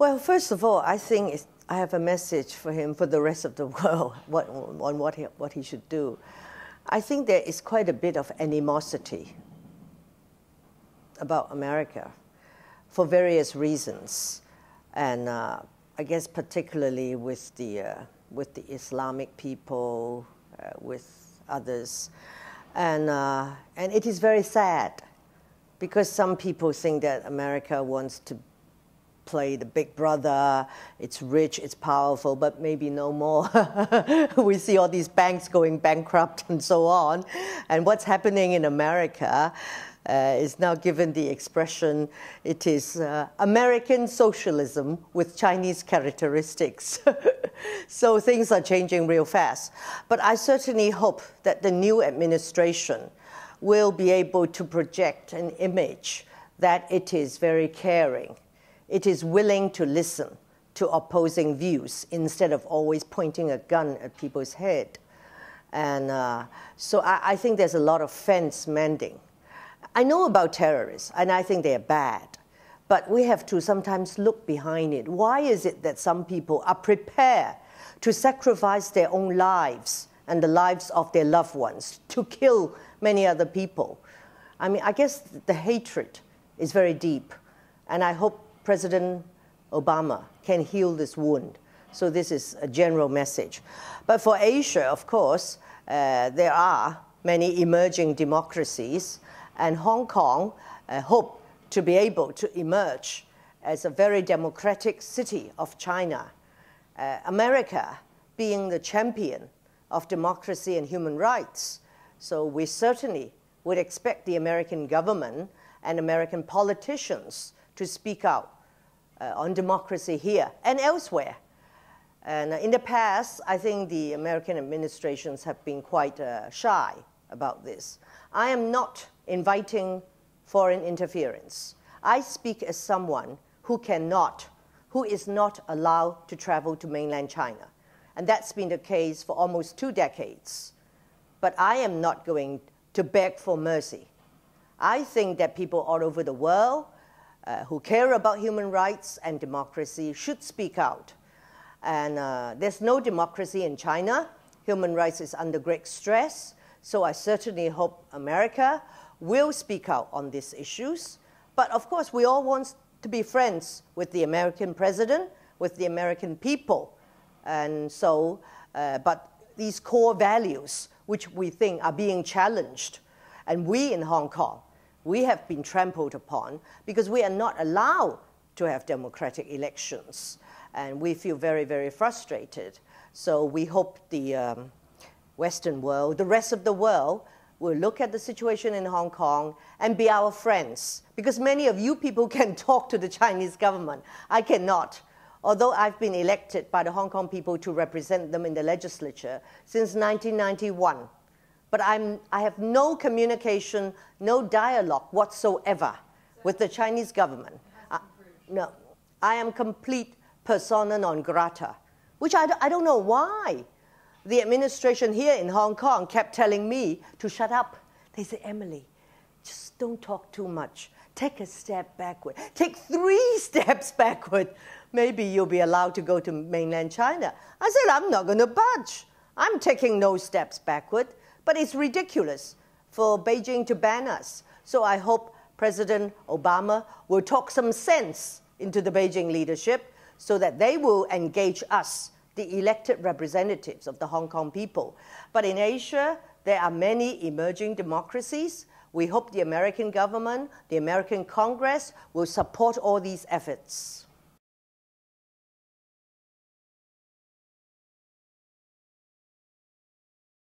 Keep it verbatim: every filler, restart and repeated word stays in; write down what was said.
Well, first of all, I think it's, I have a message for him for the rest of the world what, on what he, what he should do. I think there is quite a bit of animosity about America for various reasons, and uh, I guess particularly with the, uh, with the Islamic people, uh, with others. And, uh, and it is very sad because some people think that America wants to play the big brother, it's rich, it's powerful, but maybe no more. We see all these banks going bankrupt and so on. And what's happening in America uh, is now given the expression, it is uh, American socialism with Chinese characteristics. So things are changing real fast. But I certainly hope that the new administration will be able to project an image that it is very caring. It is willing to listen to opposing views instead of always pointing a gun at people's head. And uh, so I, I think there's a lot of fence mending. I know about terrorists, and I think they are bad. But we have to sometimes look behind it. Why is it that some people are prepared to sacrifice their own lives and the lives of their loved ones to kill many other people? I mean, I guess the hatred is very deep, and I hope President Obama can heal this wound. So this is a general message. But for Asia, of course, uh, there are many emerging democracies, and Hong Kong uh, hope to be able to emerge as a very democratic city of China. Uh, America being the champion of democracy and human rights. So we certainly would expect the American government and American politicians to speak out Uh, on democracy here and elsewhere. And in the past, I think the American administrations have been quite uh, shy about this. I am not inviting foreign interference. I speak as someone who cannot, who is not allowed to travel to mainland China. And that's been the case for almost two decades. But I am not going to beg for mercy. I think that people all over the world Uh, who care about human rights and democracy should speak out. And uh, there's no democracy in China. Human rights is under great stress. So I certainly hope America will speak out on these issues. But of course, we all want to be friends with the American president, with the American people. And so, uh, but these core values, which we think are being challenged, and we in Hong Kong, we have been trampled upon because we are not allowed to have democratic elections. And we feel very, very frustrated. So we hope the um, Western world, the rest of the world, will look at the situation in Hong Kong and be our friends. Because many of you people can talk to the Chinese government. I cannot. Although I've been elected by the Hong Kong people to represent them in the legislature since nineteen ninety-one. But I'm, I have no communication, no dialogue whatsoever with the Chinese government. I, no, I am complete persona non grata, which I, I don't know why. The administration here in Hong Kong kept telling me to shut up. They said, Emily, just don't talk too much. Take a step backward. Take three steps backward. Maybe you'll be allowed to go to mainland China. I said, I'm not going to budge. I'm taking no steps backward. But it's ridiculous for Beijing to ban us. So I hope President Obama will talk some sense into the Beijing leadership so that they will engage us, the elected representatives of the Hong Kong people. But in Asia, there are many emerging democracies. We hope the American government, the American Congress will support all these efforts.